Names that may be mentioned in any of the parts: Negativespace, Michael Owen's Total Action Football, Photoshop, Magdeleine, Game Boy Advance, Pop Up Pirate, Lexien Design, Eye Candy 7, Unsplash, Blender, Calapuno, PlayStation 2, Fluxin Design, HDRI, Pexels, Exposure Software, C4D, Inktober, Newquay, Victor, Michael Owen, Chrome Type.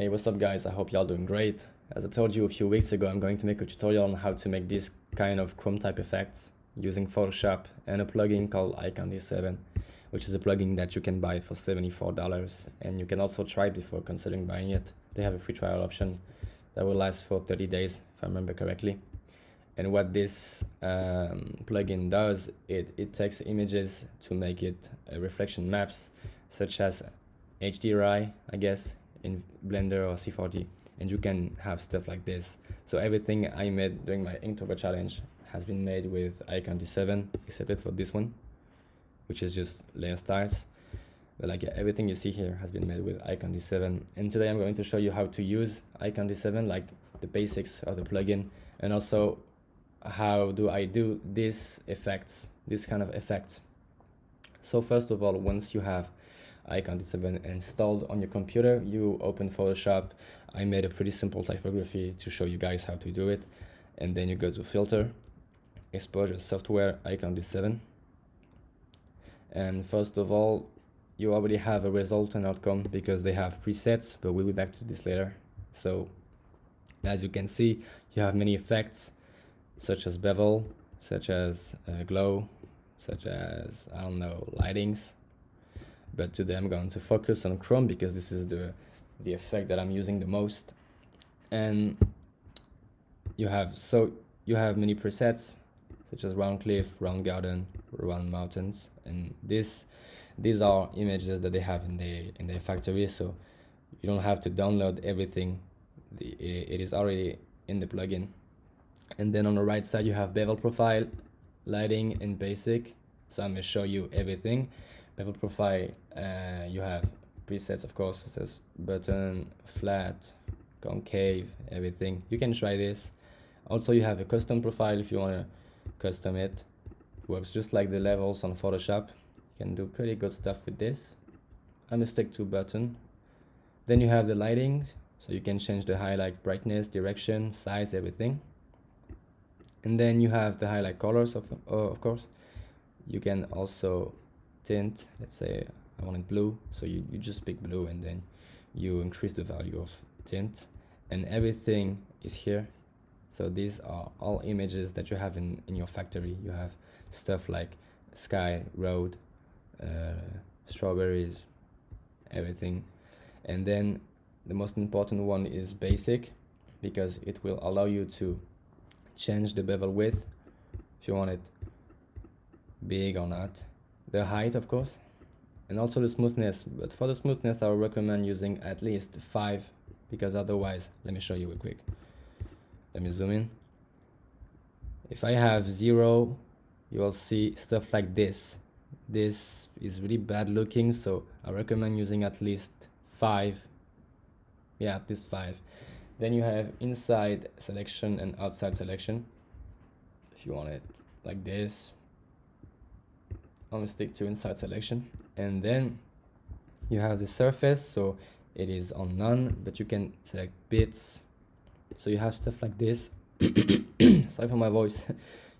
Hey, what's up guys, I hope y'all doing great. As I told you a few weeks ago, I'm going to make a tutorial on how to make these kind of chrome type effects using Photoshop and a plugin called Eye Candy 7, which is a plugin that you can buy for $74, and you can also try it before considering buying it. They have a free trial option that will last for 30 days if I remember correctly. And what this plugin does, it takes images to make it reflection maps, such as HDRI, I guess, in Blender or C4D, and you can have stuff like this. So everything I made during my Inktober challenge has been made with Eye Candy 7, except for this one, which is just layer styles. But like everything you see here has been made with Eye Candy 7. And today I'm going to show you how to use Eye Candy 7, like the basics of the plugin, and also how do I do these effects, this kind of effects. So first of all, once you have Eye Candy 7 installed on your computer, you open Photoshop. I made a pretty simple typography to show you guys how to do it, and then you go to Filter, Exposure Software, Eye Candy 7, and first of all, you already have a result and outcome because they have presets, but we'll be back to this later. So as you can see, you have many effects, such as bevel, such as glow, such as, I don't know, lightings. But today I'm going to focus on chrome because this is the effect that I'm using the most. And you have many presets such as round cliff, round garden, round mountains, and these are images that they have in their factory, so you don't have to download everything. It is already in the plugin. And then on the right side you have bevel profile, lighting, and basic. So I'm going to show you everything. Bevel profile, you have presets, of course, it says button, flat, concave, everything. You can try this. Also you have a custom profile if you want to custom it. Works just like the levels on Photoshop. You can do pretty good stuff with this. I'm going to stick to button. Then you have the lighting, so you can change the highlight brightness, direction, size, everything. And then you have the highlight colors, of course. You can also tint. Let's say I want it blue, so you just pick blue and then you increase the value of tint, and everything is here. So these are all images that you have in your factory. You have stuff like sky, road, strawberries, everything. And then the most important one is basic, because it will allow you to change the bevel width if you want it big or not, the height of course, and also the smoothness. But for the smoothness I would recommend using at least 5, because otherwise, let me show you real quick, let me zoom in. If I have 0, you will see stuff like this. This is really bad looking, so I recommend using at least 5. Yeah, at least 5. Then you have inside selection and outside selection if you want it like this. I'm going to stick to inside selection. And then you have the surface, so it is on none, but you can select bits, so you have stuff like this. Sorry for my voice.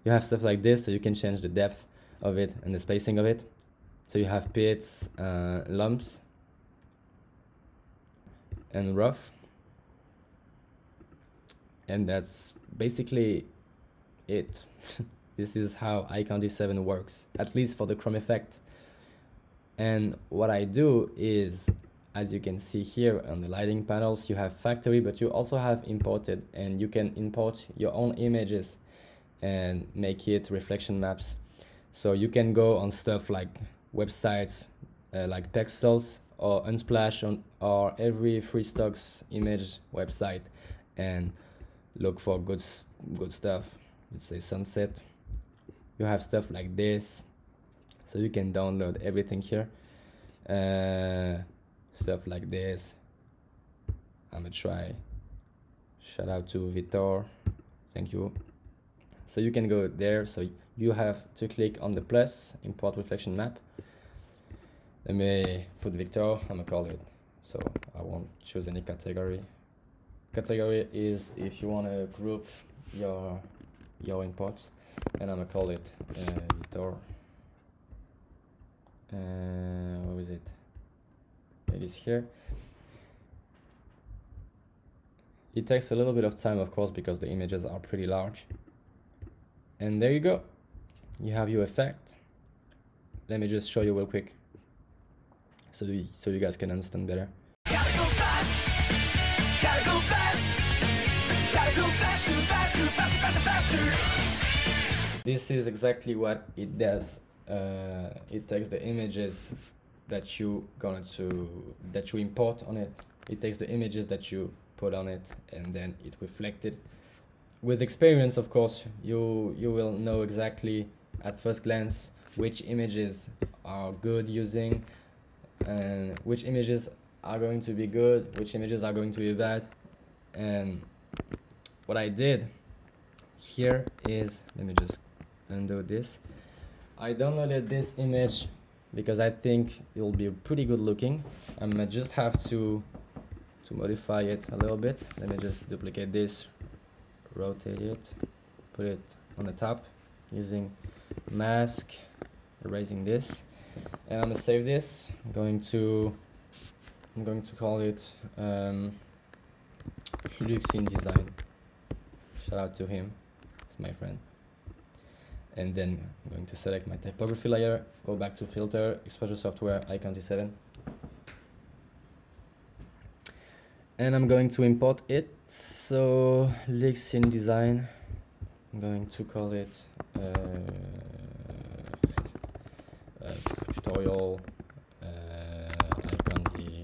You have stuff like this, so you can change the depth of it and the spacing of it. So you have bits, lumps, and rough, and that's basically it. This is how Eye Candy 7 works, at least for the chrome effect. And what I do is, as you can see here on the lighting panels, you have factory, but you also have imported, and you can import your own images and make it reflection maps. So you can go on stuff like websites like Pexels or Unsplash or every free stocks image website and look for good stuff. Let's say sunset. You have stuff like this, so you can download everything here. Stuff like this. I'm gonna try. Shout out to Victor. Thank you. So you can go there. So you have to click on the plus, import reflection map. Let me put Victor. I'm gonna call it, so I won't choose any category. Category is if you want to group your imports. And I'm gonna call it Victor. Where is it? It is here. It takes a little bit of time, of course, because the images are pretty large. And there you go. You have your effect. Let me just show you real quick so you guys can understand better. This is exactly what it does. It takes the images that you import on it. It takes the images that you put on it, and then it reflects it. With experience, of course, you will know exactly at first glance which images are good using, and which images are going to be good, which images are going to be bad. And what I did here is, let me just undo this. I downloaded this image because I think it'll be pretty good looking. I might just have to modify it a little bit. Let me just duplicate this, rotate it, put it on the top using mask, erasing this, and I'm gonna save this. I'm going to call it Fluxin Design. Shout out to him, it's my friend. And then I'm going to select my typography layer, go back to Filter, Exposure Software, Eye Candy 7. And I'm going to import it. So Lexien Design, I'm going to call it tutorial Eye Candy.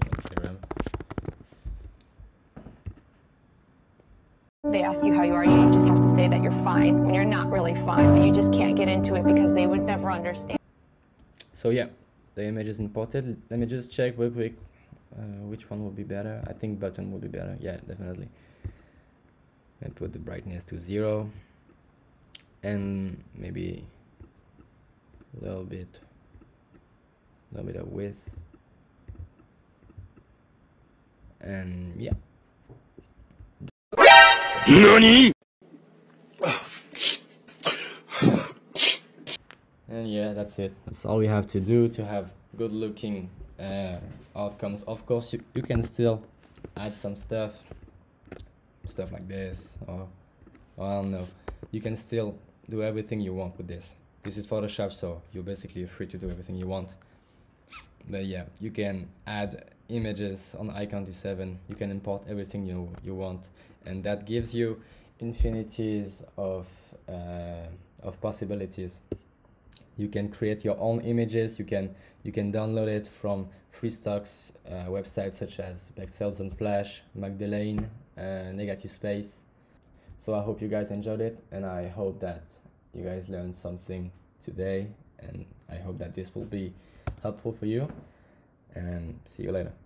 They ask you how you are, you just have to say that you're fine when you're not really fine, but you just can't get into it because they would never understand. So yeah, the image is imported. Let me just check real quick which one would be better. I think button would be better. Yeah, definitely. And put the brightness to 0 and maybe a little bit of width, and yeah. NANI? And yeah, that's it. That's all we have to do to have good looking outcomes. Of course, you can still add some stuff like this, or I don't know. You can still do everything you want with this. This is Photoshop, so you're basically free to do everything you want. But yeah, you can add images on Eye Candy 7. You can import everything you want, and that gives you infinities of possibilities. You can create your own images. You can download it from free stocks websites such as Pexels, Unsplash, Magdeleine, Negativespace. So I hope you guys enjoyed it, and I hope that you guys learned something today, and I hope that this will be helpful for you, and see you later.